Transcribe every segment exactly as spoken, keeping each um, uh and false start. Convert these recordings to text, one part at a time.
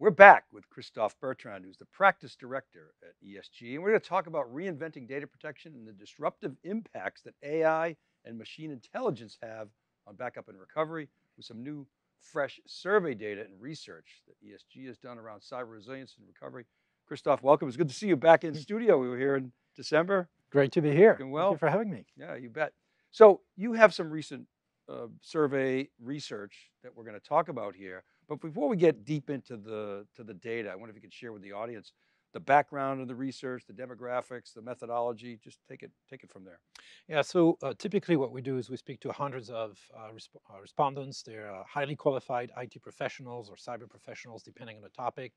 We're back with Christophe Bertrand, who's the practice director at E S G, and we're going to talk about reinventing data protection and the disruptive impacts that A I and machine intelligence have on backup and recovery, with some new, fresh survey data and research that E S G has done around cyber resilience and recovery. Christophe, welcome. It's good to see you back in studio. We were here in December. Great to be here. Well, thank you for having me. Yeah, you bet. So you have some recent uh, survey research that we're going to talk about here. But before we get deep into the, to the data, I wonder if you could share with the audience the background of the research, the demographics, the methodology. Just take it, take it from there. Yeah, so uh, typically what we do is we speak to hundreds of uh, resp uh, respondents. They're uh, highly qualified I T professionals or cyber professionals, depending on the topic.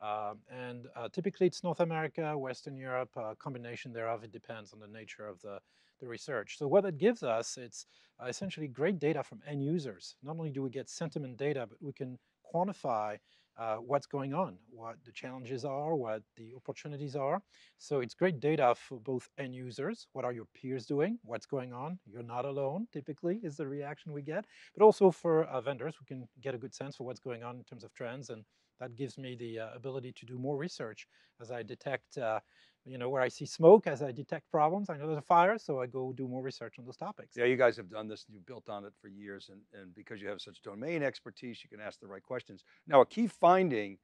Uh, and uh, typically it's North America, Western Europe, uh, combination thereof. It depends on the nature of the, the research. So what it gives us, it's uh, essentially great data from end users. Not only do we get sentiment data, but we can quantify Uh, what's going on, what the challenges are, what the opportunities are. So it's great data for both end users. What are your peers doing? What's going on? You're not alone, typically, is the reaction we get. But also for uh, vendors, we can get a good sense for what's going on in terms of trends. And that gives me the uh, ability to do more research as I detect, uh, you know, where I see smoke, as I detect problems. I know there's a fire, so I go do more research on those topics. Yeah, you guys have done this, and you've built on it for years, and, and because you have such domain expertise, you can ask the right questions. Now, a key finding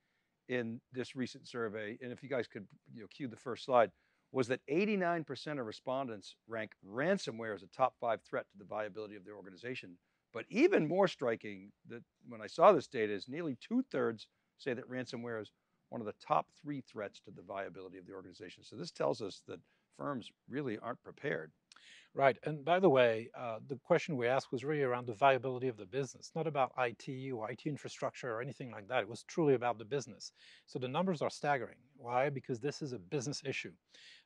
in this recent survey, and if you guys could, you know, cue the first slide, was that eighty-nine percent of respondents rank ransomware as a top five threat to the viability of their organization. But even more striking, that when I saw this data, is nearly two thirds say that ransomware is one of the top three threats to the viability of the organization. So this tells us that firms really aren't prepared. Right, and by the way, uh, the question we asked was really around the viability of the business, not about I T or I T infrastructure or anything like that. It was truly about the business. So the numbers are staggering. Why? Because this is a business issue.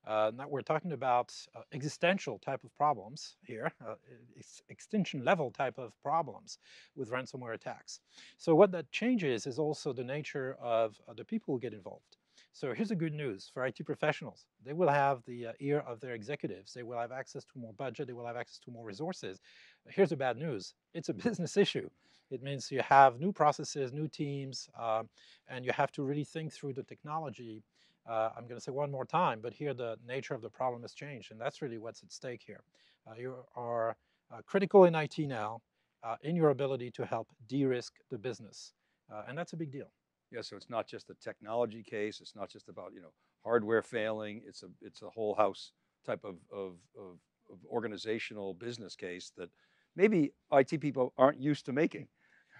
Uh, now we're talking about uh, existential type of problems here, uh, ex extinction level type of problems with ransomware attacks. So what that changes is also the nature of uh, the people who get involved. So here's the good news for I T professionals. They will have the uh, ear of their executives. They will have access to more budget. They will have access to more resources. Here's the bad news. It's a business issue. It means you have new processes, new teams, uh, and you have to really think through the technology. Uh, I'm going to say one more time, but here the nature of the problem has changed, and that's really what's at stake here. Uh, you are uh, critical in I T now uh, in your ability to help de-risk the business, uh, and that's a big deal. Yeah, so it's not just a technology case. It's not just about, you know, hardware failing. It's a it's a whole house type of of, of of organizational business case that maybe I T people aren't used to making.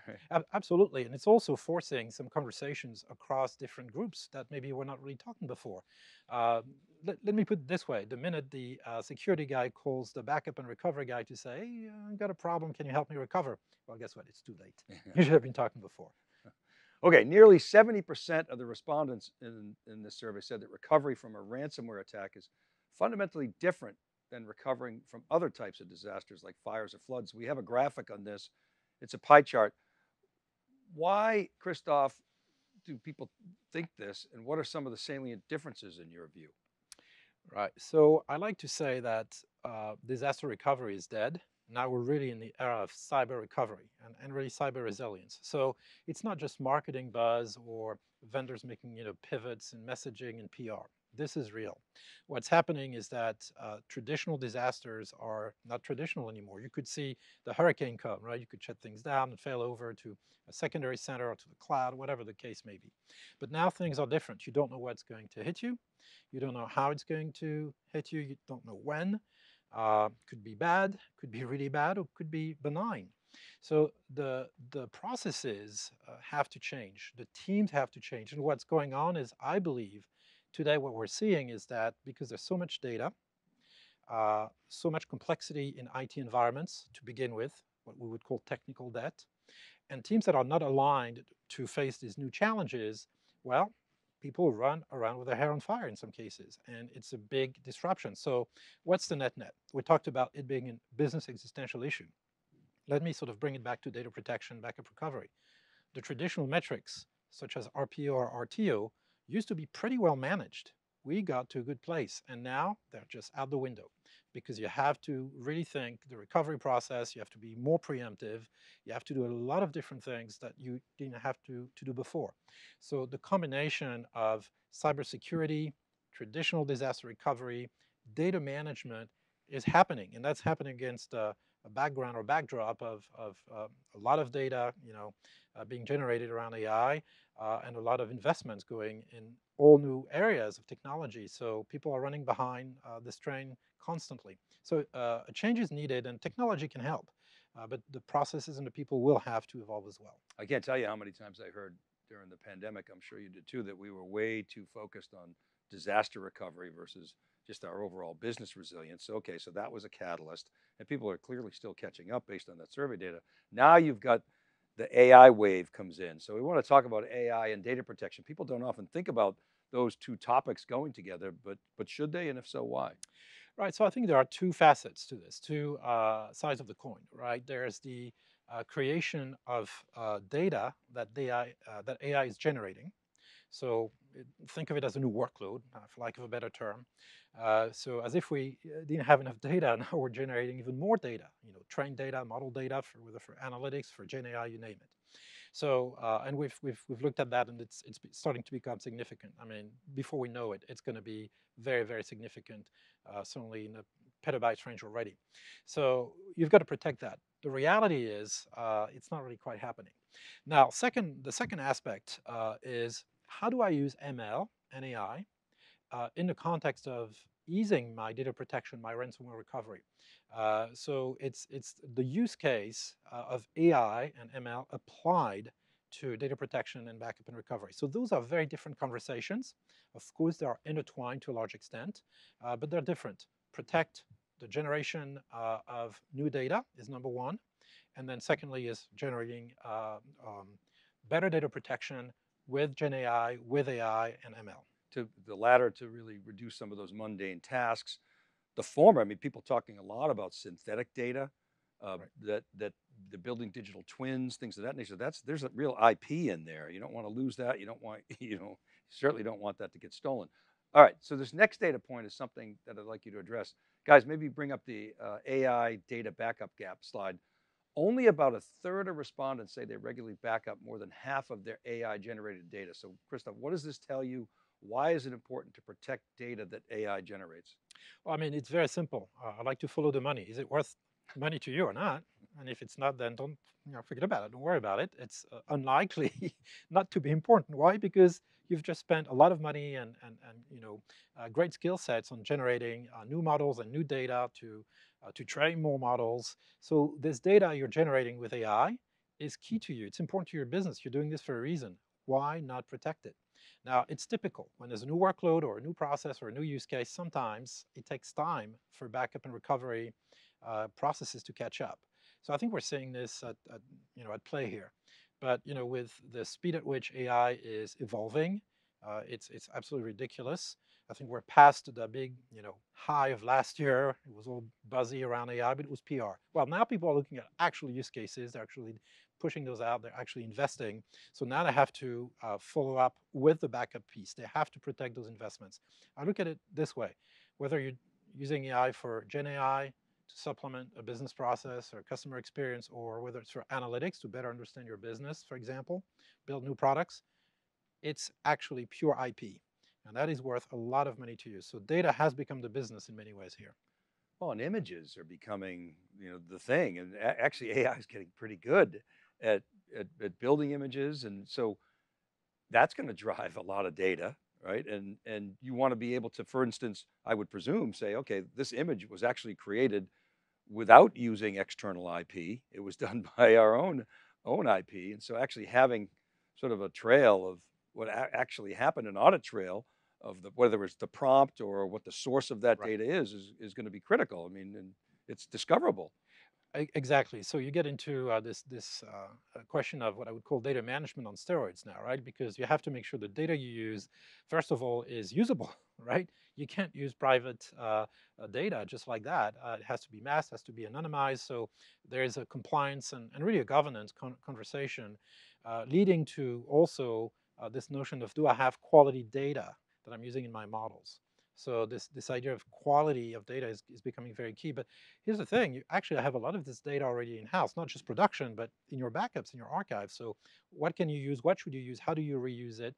Right. Absolutely, and it's also forcing some conversations across different groups that maybe we're not really talking before. Uh, let, let me put it this way: the minute the uh, security guy calls the backup and recovery guy to say, "Hey, I've got a problem. Can you help me recover?" Well, guess what? It's too late. Yeah. You should have been talking before. Okay, nearly seventy percent of the respondents in, in this survey said that recovery from a ransomware attack is fundamentally different than recovering from other types of disasters like fires or floods. We have a graphic on this. It's a pie chart. Why, Christophe, do people think this, and what are some of the salient differences in your view? Right, so I like to say that uh, disaster recovery is dead. Now we're really in the era of cyber recovery and, and really cyber resilience. So it's not just marketing buzz or vendors making, you know, pivots in messaging and P R. This is real. What's happening is that uh, traditional disasters are not traditional anymore. You could see the hurricane come, right? You could shut things down and fail over to a secondary center or to the cloud, whatever the case may be. But now things are different. You don't know what's going to hit you. You don't know how it's going to hit you. You don't know when. Uh, could be bad, could be really bad, or could be benign. So the, the processes uh, have to change. The teams have to change. And what's going on is, I believe, today what we're seeing is that because there's so much data, uh, so much complexity in I T environments to begin with, what we would call technical debt, and teams that are not aligned to face these new challenges, well, people run around with their hair on fire in some cases, and it's a big disruption. So what's the net net? We talked about it being a business existential issue. Let me sort of bring it back to data protection, backup recovery. The traditional metrics, such as R P O or R T O, used to be pretty well managed. we got to a good place. And now they're just out the window, because you have to really think the recovery process, you have to be more preemptive, you have to do a lot of different things that you didn't have to, to do before. So the combination of cybersecurity, traditional disaster recovery, data management is happening, and that's happening against uh, a background or backdrop of, of uh, a lot of data, you know, uh, being generated around A I, uh, and a lot of investments going in all new areas of technology. So people are running behind uh, this train constantly. So uh, a change is needed, and technology can help, uh, but the processes and the people will have to evolve as well. I can't tell you how many times I heard during the pandemic, I'm sure you did too, that we were way too focused on disaster recovery versus just our overall business resilience. Okay, so that was a catalyst, and people are clearly still catching up based on that survey data. Now you've got the A I wave comes in. So we want to talk about A I and data protection. People don't often think about those two topics going together, but, but should they, and if so, why? Right, so I think there are two facets to this, two uh, sides of the coin, right? There's the uh, creation of uh, data that A I, uh, that A I is generating. So think of it as a new workload, uh, for lack of a better term. Uh, so as if we didn't have enough data, now we're generating even more data, you know, trained data, model data, for, whether for analytics, for Gen A I, you name it. So, uh, and we've, we've, we've looked at that, and it's, it's starting to become significant. I mean, before we know it, it's gonna be very, very significant, uh, certainly in the petabytes range already. So you've got to protect that. The reality is, uh, it's not really quite happening. Now, second, the second aspect uh, is, how do I use M L and A I uh, in the context of easing my data protection, my ransomware recovery? Uh, so it's, it's the use case uh, of A I and M L applied to data protection and backup and recovery. So those are very different conversations. Of course, they are intertwined to a large extent, uh, but they're different. Protect the generation uh, of new data is number one. And then secondly is generating uh, um, better data protection with Gen A I, with A I, and M L. To the latter, to really reduce some of those mundane tasks. The former, I mean, people talking a lot about synthetic data, uh, right. that that the building digital twins, things of that nature. That's there's a real I P in there. You don't want to lose that. You don't want, you know, certainly don't want that to get stolen. All right. So this next data point is something that I'd like you to address, guys. Maybe bring up the uh, A I data backup gap slide. Only about a third of respondents say they regularly back up more than half of their A I generated data. So Christophe, what does this tell you? Why is it important to protect data that A I generates? Well, I mean, it's very simple. Uh, I like to follow the money. Is it worth money to you or not? And if it's not, then don't, you know, forget about it. Don't worry about it. It's uh, unlikely not to be important. Why? Because you've just spent a lot of money and, and, and you know, uh, great skill sets on generating uh, new models and new data to, uh, to train more models. So this data you're generating with A I is key to you. It's important to your business. You're doing this for a reason. Why not protect it? Now, it's typical. When there's a new workload or a new process or a new use case, sometimes it takes time for backup and recovery uh, processes to catch up. So I think we're seeing this at, at, you know, at play here. But you know, with the speed at which A I is evolving, uh, it's, it's absolutely ridiculous. I think we're past the big, you know, high of last year. It was all buzzy around A I, but it was P R. Well, now people are looking at actual use cases. They're actually pushing those out. They're actually investing. So now they have to uh, follow up with the backup piece. They have to protect those investments. I look at it this way. Whether you're using A I for Gen A I, to supplement a business process or customer experience, or whether it's for analytics to better understand your business, for example, build new products, it's actually pure I P. And that is worth a lot of money to you. So data has become the business in many ways here. Well, and images are becoming, you know, the thing. And actually A I is getting pretty good at, at, at building images. And so that's gonna drive a lot of data. Right, and and you want to be able to, for instance, I would presume, say, okay, this image was actually created without using external I P. It was done by our own own I P, and so actually having sort of a trail of what actually happened, an audit trail of the, whether it's the prompt or what the source of that right. data is, is, is going to be critical. I mean, and it's discoverable. Exactly. So you get into uh, this, this uh, question of what I would call data management on steroids now, right? Because you have to make sure the data you use, first of all, is usable, right? You can't use private uh, data just like that. Uh, it has to be masked, has to be anonymized. So there is a compliance and, and really a governance con conversation uh, leading to also uh, this notion of, do I have quality data that I'm using in my models. So this, this idea of quality of data is, is becoming very key. But here's the thing, you actually have a lot of this data already in-house, not just production, but in your backups, in your archives. So what can you use? What should you use? How do you reuse it?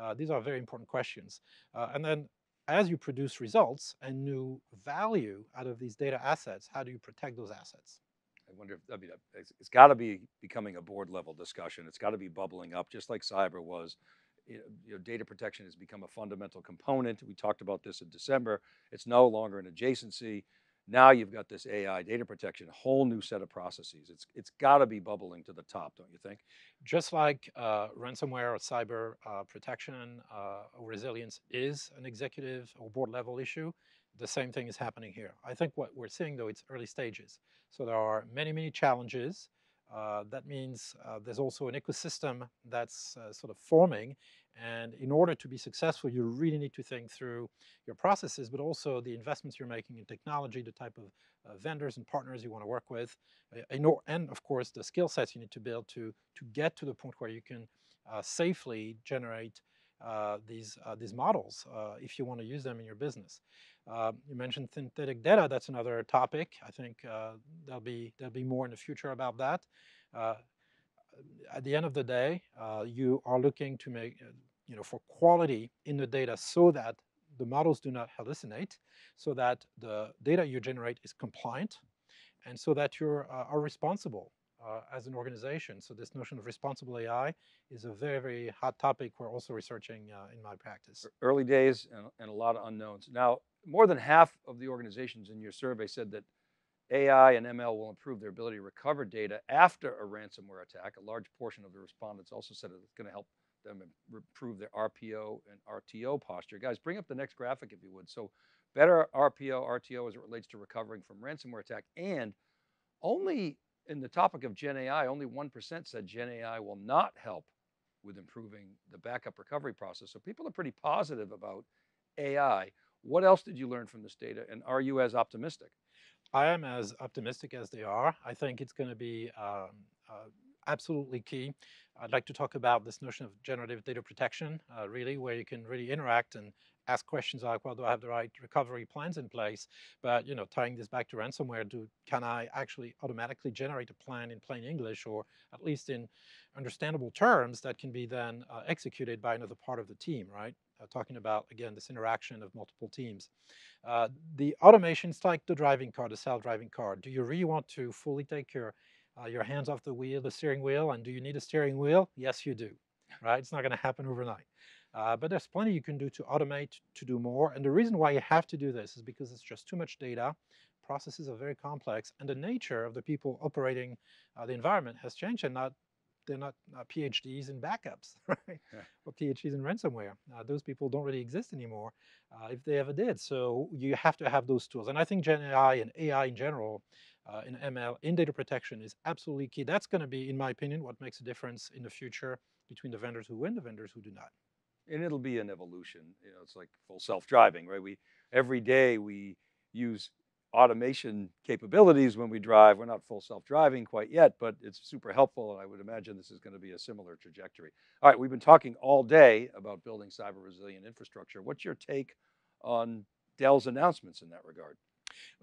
Uh, these are very important questions. Uh, and then as you produce results and new value out of these data assets, how do you protect those assets? I wonder if, I mean, it's, it's gotta be becoming a board level discussion. It's gotta be bubbling up, just like cyber was. You know, data protection has become a fundamental component. We talked about this in December. It's no longer an adjacency. Now you've got this A I data protection, a whole new set of processes. It's, it's got to be bubbling to the top, don't you think? Just like uh, ransomware or cyber uh, protection uh, or resilience is an executive or board level issue, the same thing is happening here. I think what we're seeing though, it's early stages. So there are many, many challenges. Uh, that means uh, there's also an ecosystem that's uh, sort of forming. And in order to be successful, you really need to think through your processes, but also the investments you're making in technology, the type of uh, vendors and partners you want to work with, uh, and of course, the skill sets you need to build to, to get to the point where you can uh, safely generate uh, these, uh, these models uh, if you want to use them in your business. Uh, you mentioned synthetic data, that's another topic. I think uh, there'll be, there'll be more in the future about that. Uh, at the end of the day, uh, you are looking to make, you know, for quality in the data so that the models do not hallucinate, so that the data you generate is compliant, and so that you're uh, are responsible uh, as an organization. So this notion of responsible A I is a very, very hot topic we're also researching uh, in my practice. Early days and, and a lot of unknowns. Now, more than half of the organizations in your survey said that A I and M L will improve their ability to recover data after a ransomware attack. A large portion of the respondents also said it's going to help them improve their R P O and R T O posture. Guys, bring up the next graphic if you would. So better R P O, R T O as it relates to recovering from ransomware attack. And only in the topic of Gen A I, only one percent said Gen A I will not help with improving the backup recovery process. So people are pretty positive about A I. What else did you learn from this data, and are you as optimistic? I am as optimistic as they are. I think it's going to be um, uh, absolutely key. I'd like to talk about this notion of generative data protection, uh, really, where you can really interact and ask questions like, well, do I have the right recovery plans in place? But, you know, tying this back to ransomware, do, can I actually automatically generate a plan in plain English, or at least in understandable terms that can be then uh, executed by another part of the team, right? Uh, talking about, again, this interaction of multiple teams. Uh, the automations like the driving car, the self-driving car. Do you really want to fully take your, uh, your hands off the wheel, the steering wheel, and do you need a steering wheel? Yes, you do, right? It's not gonna happen overnight. Uh, but there's plenty you can do to automate, to do more. And the reason why you have to do this is because it's just too much data. Processes are very complex, and the nature of the people operating uh, the environment has changed, and not they're not uh, PhDs in backups, right? Yeah. Or PhDs in ransomware. Uh, those people don't really exist anymore, uh, if they ever did. So you have to have those tools. And I think Gen A I and A I in general, uh, in M L, in data protection is absolutely key. That's gonna be, in my opinion, what makes a difference in the future between the vendors who win, the vendors who do not. And it'll be an evolution. You know, it's like full self-driving, right? We, every day we use automation capabilities when we drive. We're not full self-driving quite yet, but it's super helpful. And I would imagine this is going to be a similar trajectory. All right, we've been talking all day about building cyber resilient infrastructure. What's your take on Dell's announcements in that regard?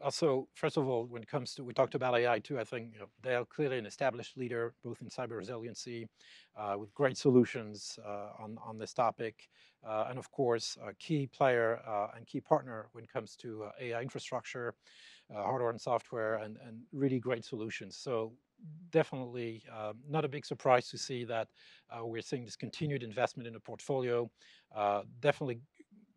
Also, first of all, when it comes to, we talked about A I too, I think you know, Dell clearly an established leader, both in cyber resiliency, uh, with great solutions uh, on, on this topic. Uh, and of course, a key player uh, and key partner when it comes to uh, A I infrastructure, uh, hardware and software, and, and really great solutions. So definitely uh, not a big surprise to see that uh, we're seeing this continued investment in the portfolio. Uh, definitely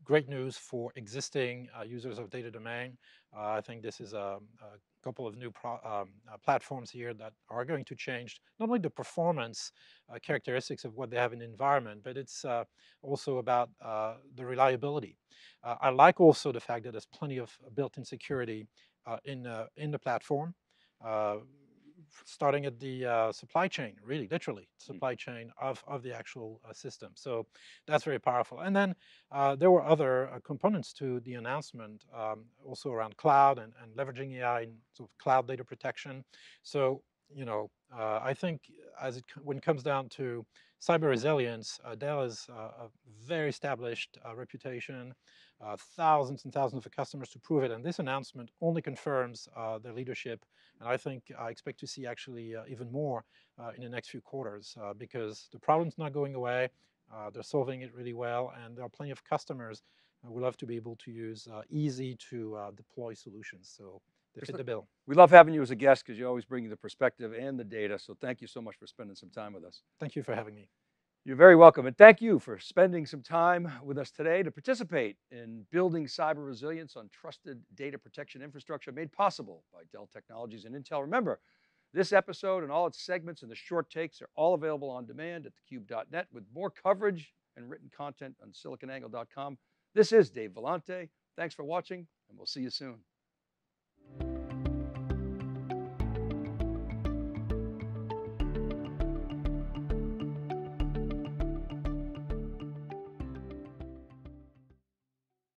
great news for existing uh, users of Data Domain. Uh, I think this is a, a couple of new pro, um, uh, platforms here that are going to change not only the performance uh, characteristics of what they have in the environment, but it's uh, also about uh, the reliability. Uh, I like also the fact that there's plenty of built-in security uh, in, uh, in the platform, uh, starting at the uh, supply chain, really, literally, supply chain of, of the actual uh, system. So that's very powerful. And then uh, there were other uh, components to the announcement, um, also around cloud and, and leveraging A I and sort of cloud data protection. So you know, uh, I think as it when it comes down to cyber resilience, uh, Dell has uh, a very established uh, reputation, uh, thousands and thousands of customers to prove it. And this announcement only confirms uh, their leadership. And I think I expect to see actually uh, even more uh, in the next few quarters uh, because the problem's not going away. Uh, they're solving it really well, and there are plenty of customers who love to be able to use uh, easy to uh, deploy solutions. So they fit the bill. We love having you as a guest because you always bring the perspective and the data. So thank you so much for spending some time with us. Thank you for having me. You're very welcome. And thank you for spending some time with us today to participate in building cyber resilience on trusted data protection infrastructure made possible by Dell Technologies and Intel. Remember, this episode and all its segments and the short takes are all available on demand at the cube dot net with more coverage and written content on silicon angle dot com. This is Dave Vellante. Thanks for watching, and we'll see you soon.